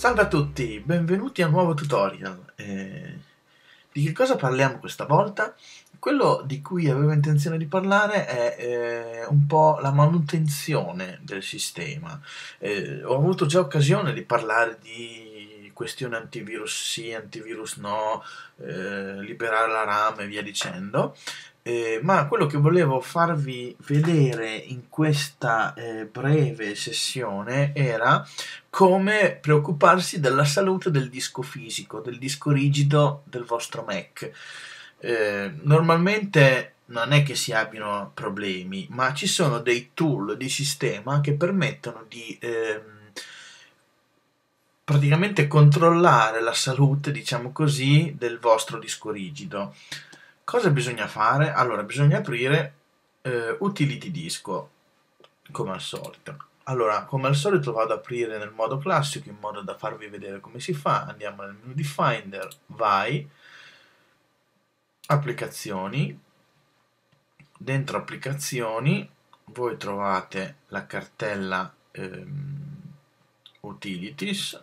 Salve a tutti, benvenuti a un nuovo tutorial. Di che cosa parliamo questa volta? Quello di cui avevo intenzione di parlare è un po' la manutenzione del sistema. Ho avuto già occasione di parlare di questioni antivirus sì, antivirus no, liberare la RAM e via dicendo. Ma quello che volevo farvi vedere in questa breve sessione era come preoccuparsi della salute del disco fisico, del disco rigido del vostro Mac. Normalmente non è che si abbiano problemi, ma ci sono dei tool di sistema che permettono di praticamente controllare la salute, diciamo così, del vostro disco rigido. Cosa bisogna fare? Allora, bisogna aprire Utility Disco, come al solito. Allora, come al solito vado ad aprire nel modo classico, in modo da farvi vedere come si fa. Andiamo nel menu di Finder, Vai, Applicazioni. Dentro Applicazioni voi trovate la cartella Utilities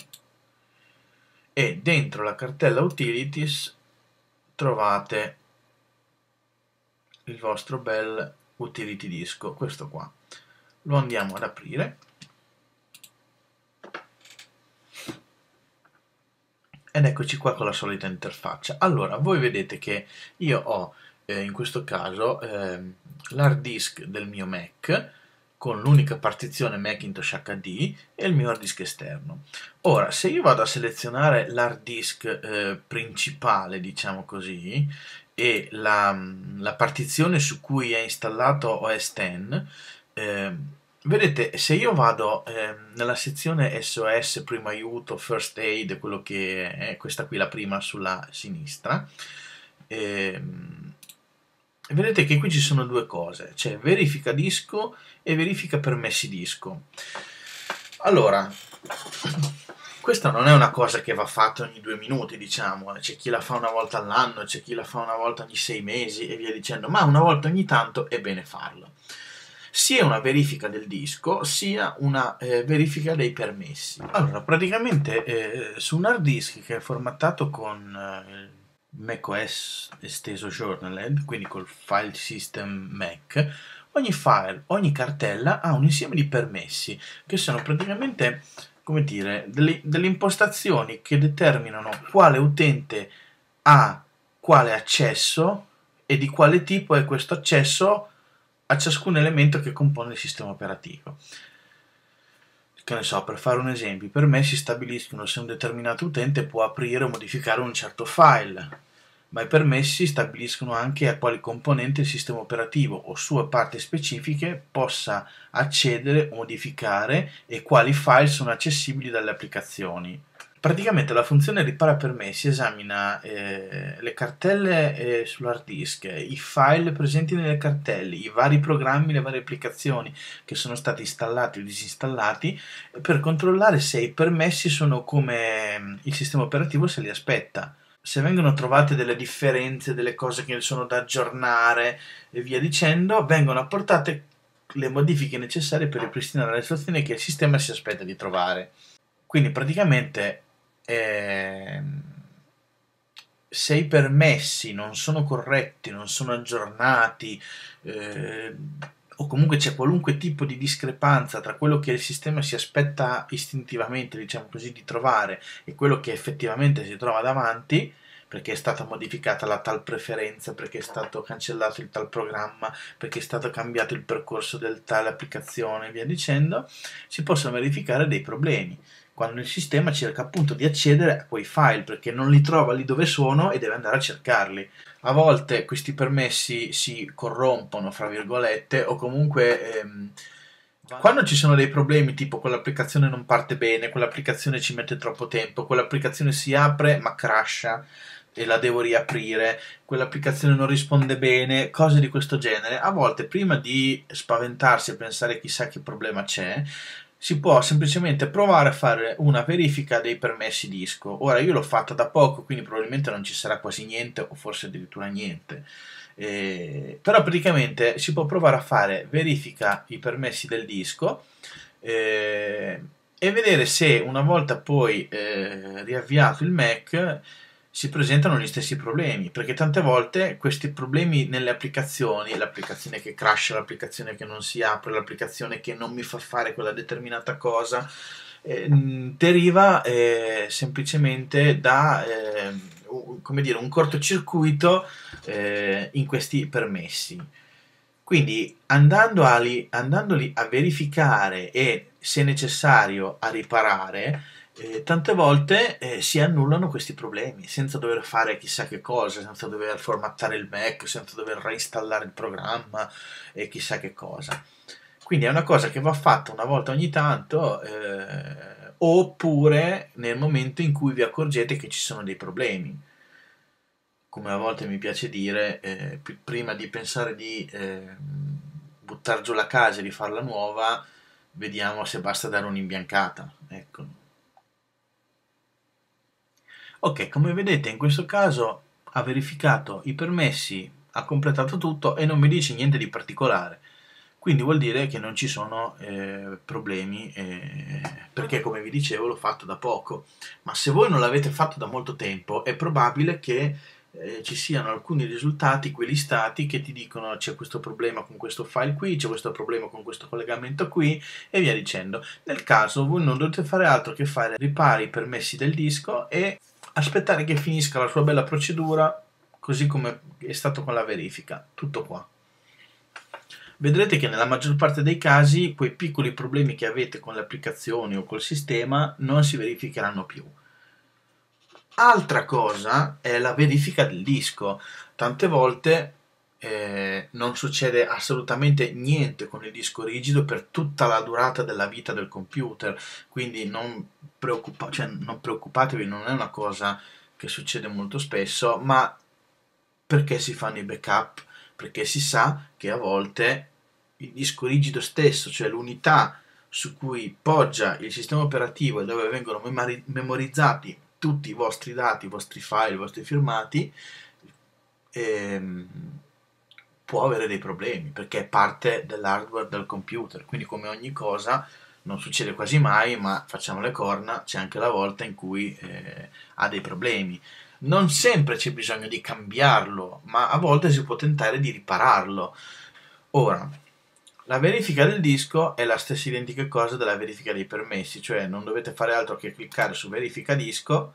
e dentro la cartella Utilities trovate il vostro bel Utility Disco, questo qua. Lo andiamo ad aprire ed eccoci qua con la solita interfaccia. Allora, voi vedete che io ho in questo caso l'hard disk del mio Mac con l'unica partizione Macintosh HD e il mio hard disk esterno. Ora, se io vado a selezionare l'hard disk principale, diciamo così, e la partizione su cui è installato OS X, vedete, se io vado nella sezione SOS, Primo Aiuto, First Aid, quello che è questa qui, la prima sulla sinistra, vedete che qui ci sono due cose, cioè verifica disco e verifica permessi disco. Allora, questa non è una cosa che va fatta ogni 2 minuti, diciamo, c'è chi la fa una volta all'anno, c'è chi la fa una volta ogni 6 mesi e via dicendo, ma una volta ogni tanto è bene farlo. Sia una verifica del disco, sia una verifica dei permessi. Allora, praticamente su un hard disk che è formattato con... macOS esteso Journaled, quindi col file system Mac, ogni file, ogni cartella ha un insieme di permessi che sono praticamente, come dire, delle impostazioni che determinano quale utente ha quale accesso e di quale tipo è questo accesso a ciascun elemento che compone il sistema operativo. Che ne so, per fare un esempio, i permessi stabiliscono se un determinato utente può aprire o modificare un certo file, ma i permessi stabiliscono anche a quali componenti il sistema operativo o sue parti specifiche possa accedere o modificare e quali file sono accessibili dalle applicazioni. Praticamente la funzione ripara permessi esamina le cartelle sull'hard disk, i file presenti nelle cartelle, i vari programmi, le varie applicazioni che sono stati installati o disinstallati per controllare se i permessi sono come il sistema operativo se li aspetta, se vengono trovate delle differenze, delle cose che sono da aggiornare e via dicendo, vengono apportate le modifiche necessarie per ripristinare le situazioni che il sistema si aspetta di trovare. Quindi praticamente se i permessi non sono corretti, non sono aggiornati o comunque c'è qualunque tipo di discrepanza tra quello che il sistema si aspetta istintivamente, diciamo così, di trovare e quello che effettivamente si trova davanti, perché è stata modificata la tal preferenza, perché è stato cancellato il tal programma, perché è stato cambiato il percorso del tale applicazione e via dicendo, si possono verificare dei problemi quando il sistema cerca appunto di accedere a quei file, perché non li trova lì dove sono e deve andare a cercarli. A volte questi permessi si corrompono, fra virgolette, o comunque... quando ci sono dei problemi tipo quell'applicazione non parte bene, quell'applicazione ci mette troppo tempo, quell'applicazione si apre ma crasha e la devo riaprire, quell'applicazione non risponde bene, cose di questo genere, a volte prima di spaventarsi e pensare chissà che problema c'è, si può semplicemente provare a fare una verifica dei permessi disco. Ora, io l'ho fatta da poco, quindi probabilmente non ci sarà quasi niente o forse addirittura niente. Però praticamente si può provare a fare verifica i permessi del disco e vedere se una volta poi riavviato il Mac si presentano gli stessi problemi, perché tante volte questi problemi nelle applicazioni, l'applicazione che crasha, l'applicazione che non si apre, l'applicazione che non mi fa fare quella determinata cosa, deriva semplicemente da come dire, un cortocircuito in questi permessi. Quindi andandoli a verificare e, se necessario, a riparare, tante volte si annullano questi problemi senza dover fare chissà che cosa, senza dover formattare il Mac, senza dover reinstallare il programma e chissà che cosa. Quindi è una cosa che va fatta una volta ogni tanto, oppure nel momento in cui vi accorgete che ci sono dei problemi. Come a volte mi piace dire, prima di pensare di buttare giù la casa e di farla nuova, vediamo se basta dare un'imbiancata. Ecco. Ok, come vedete in questo caso ha verificato i permessi, ha completato tutto e non mi dice niente di particolare. Quindi vuol dire che non ci sono problemi, perché come vi dicevo l'ho fatto da poco. Ma se voi non l'avete fatto da molto tempo è probabile che ci siano alcuni risultati qui listati che ti dicono c'è questo problema con questo file qui, c'è questo problema con questo collegamento qui e via dicendo. Nel caso voi non dovete fare altro che fare ripari ai permessi del disco e aspettare che finisca la sua bella procedura, così come è stato con la verifica. Tutto qua. Vedrete che nella maggior parte dei casi quei piccoli problemi che avete con le applicazioni o col sistema non si verificheranno più. Altra cosa è la verifica del disco. Tante volte non succede assolutamente niente con il disco rigido per tutta la durata della vita del computer, quindi non preoccupatevi, non è una cosa che succede molto spesso, ma perché si fanno i backup? Perché si sa che a volte il disco rigido stesso, cioè l'unità su cui poggia il sistema operativo e dove vengono memorizzati tutti i vostri dati, i vostri file, i vostri firmati, può avere dei problemi, perché è parte dell'hardware del computer. Quindi, come ogni cosa, non succede quasi mai, ma facciamo le corna, c'è anche la volta in cui ha dei problemi. Non sempre c'è bisogno di cambiarlo, ma a volte si può tentare di ripararlo. Ora, la verifica del disco è la stessa identica cosa della verifica dei permessi, cioè non dovete fare altro che cliccare su verifica disco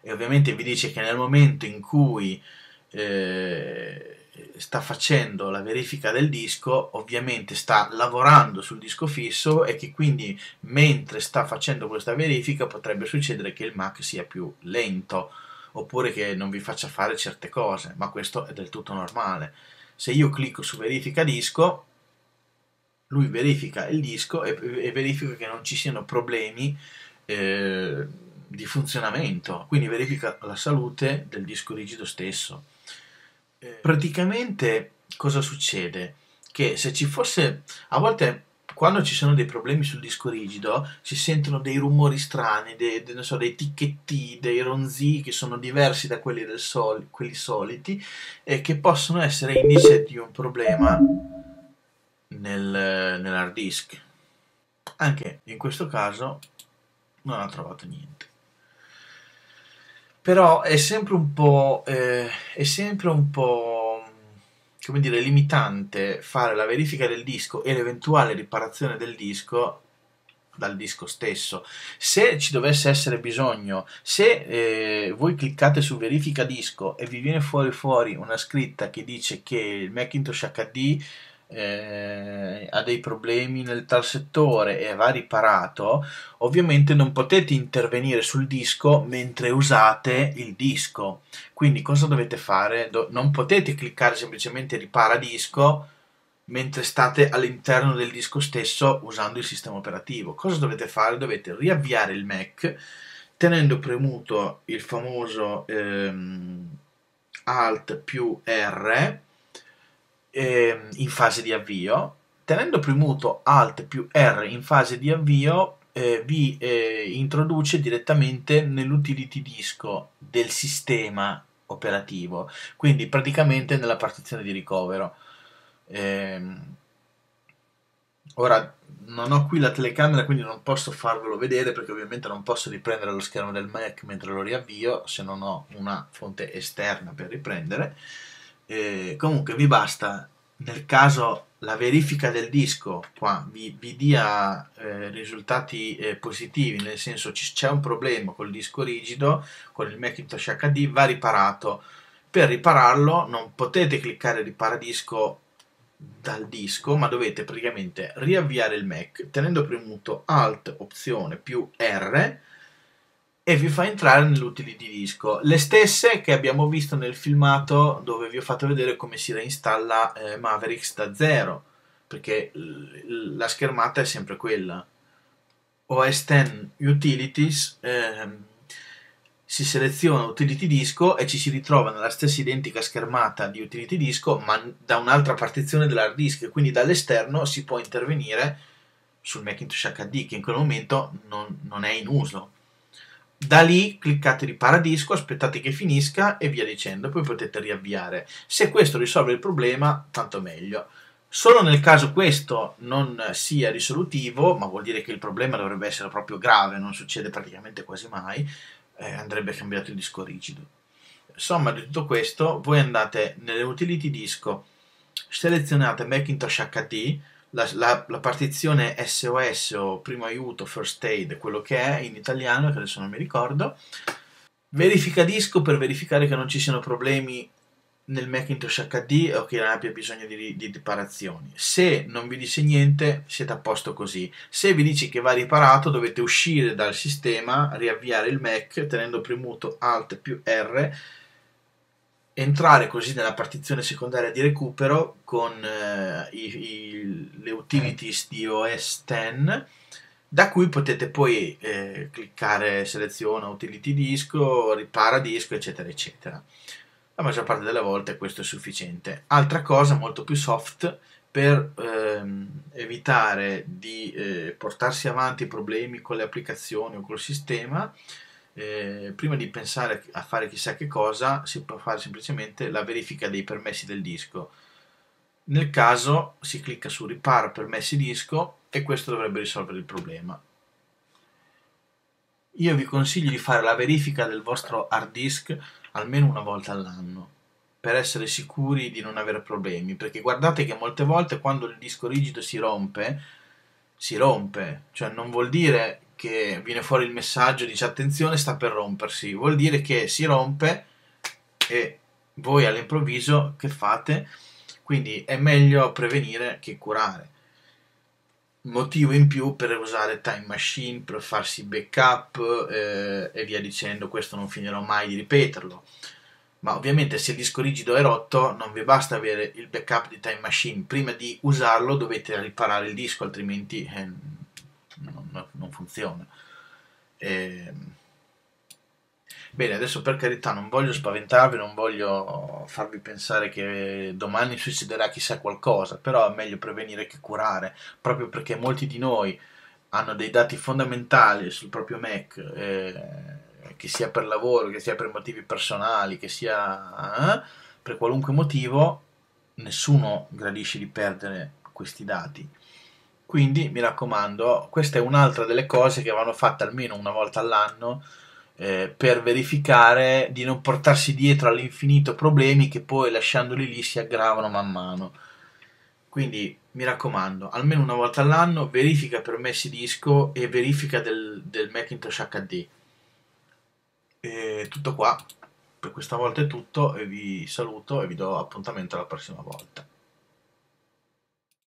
e ovviamente vi dice che nel momento in cui sta facendo la verifica del disco, ovviamente sta lavorando sul disco fisso e che quindi mentre sta facendo questa verifica potrebbe succedere che il Mac sia più lento, oppure che non vi faccia fare certe cose, ma questo è del tutto normale. Se io clicco su verifica disco, lui verifica il disco e verifica che non ci siano problemi di funzionamento, quindi verifica la salute del disco rigido stesso. Praticamente cosa succede? Che se ci fosse, a volte quando ci sono dei problemi sul disco rigido si sentono dei rumori strani, non so, dei ticchetti, dei ronzii che sono diversi da quelli, quelli soliti e che possono essere indice di un problema nell'hard disk. Anche in questo caso non ho trovato niente. Però è sempre un po', come dire, limitante fare la verifica del disco e l'eventuale riparazione del disco dal disco stesso. Se ci dovesse essere bisogno, se voi cliccate su verifica disco e vi viene fuori una scritta che dice che il Macintosh HD ha dei problemi nel tal settore e va riparato, ovviamente non potete intervenire sul disco mentre usate il disco. Quindi cosa dovete fare? Non potete cliccare semplicemente ripara disco mentre state all'interno del disco stesso usando il sistema operativo. Cosa dovete fare? Dovete riavviare il Mac tenendo premuto il famoso Alt più R in fase di avvio. Tenendo premuto Alt più R in fase di avvio vi introduce direttamente nell'utility disco del sistema operativo, quindi praticamente nella partizione di ricovero. Ora non ho qui la telecamera, quindi non posso farvelo vedere, perché ovviamente non posso riprendere lo schermo del Mac mentre lo riavvio se non ho una fonte esterna per riprendere. Comunque vi basta, nel caso la verifica del disco qua vi dia risultati positivi, nel senso c'è un problema col disco rigido, con il Macintosh HD va riparato. Per ripararlo non potete cliccare ripara disco dal disco, ma dovete praticamente riavviare il Mac tenendo premuto Alt opzione più R e vi fa entrare nell'Utility Disco, le stesse che abbiamo visto nel filmato dove vi ho fatto vedere come si reinstalla Mavericks da zero, perché la schermata è sempre quella. OS10 Utilities, si seleziona Utility Disco e ci si ritrova nella stessa identica schermata di Utility Disco, ma da un'altra partizione dell'hard disk, quindi dall'esterno si può intervenire sul Macintosh HD, che in quel momento non è in uso. Da lì cliccate ripara disco, aspettate che finisca e via dicendo, poi potete riavviare. Se questo risolve il problema, tanto meglio. Solo nel caso questo non sia risolutivo, ma vuol dire che il problema dovrebbe essere proprio grave, non succede praticamente quasi mai, andrebbe cambiato il disco rigido. Insomma, di tutto questo voi andate nelle Utility Disco, selezionate Macintosh HD, la partizione SOS o Primo Aiuto, First Aid, quello che è in italiano, che adesso non mi ricordo, verifica disco per verificare che non ci siano problemi nel Macintosh HD o che non abbia bisogno di riparazioni. Se non vi dice niente siete a posto così. Se vi dice che va riparato dovete uscire dal sistema, riavviare il Mac tenendo premuto Alt più R, entrare così nella partizione secondaria di recupero con le utilities di OS X, da cui potete poi cliccare seleziona utility disco, ripara disco, eccetera eccetera. La maggior parte delle volte questo è sufficiente. Altra cosa molto più soft per evitare di portarsi avanti problemi con le applicazioni o col sistema, prima di pensare a fare chissà che cosa, si può fare semplicemente la verifica dei permessi del disco. Nel caso si clicca su ripara permessi disco e questo dovrebbe risolvere il problema. Io vi consiglio di fare la verifica del vostro hard disk almeno una volta all'anno, per essere sicuri di non avere problemi, perché guardate che molte volte quando il disco rigido si rompe, cioè non vuol dire che viene fuori il messaggio, dice attenzione sta per rompersi, vuol dire che si rompe e voi all'improvviso che fate? Quindi è meglio prevenire che curare. Motivo in più per usare Time Machine, per farsi backup e via dicendo, questo non finirò mai di ripeterlo. Ma ovviamente se il disco rigido è rotto non vi basta avere il backup di Time Machine, prima di usarlo dovete riparare il disco, altrimenti non funziona. Bene, adesso per carità non voglio spaventarvi, non voglio farvi pensare che domani succederà chissà qualcosa, però è meglio prevenire che curare, proprio perché molti di noi hanno dei dati fondamentali sul proprio Mac, che sia per lavoro, che sia per motivi personali, che sia per qualunque motivo, nessuno gradisce di perdere questi dati. Quindi mi raccomando, questa è un'altra delle cose che vanno fatte almeno una volta all'anno, per verificare di non portarsi dietro all'infinito problemi che poi lasciandoli lì si aggravano man mano. Quindi mi raccomando, almeno una volta all'anno verifica permessi disco e verifica del Macintosh HD. E tutto qua, per questa volta è tutto e vi saluto e vi do appuntamento alla prossima volta.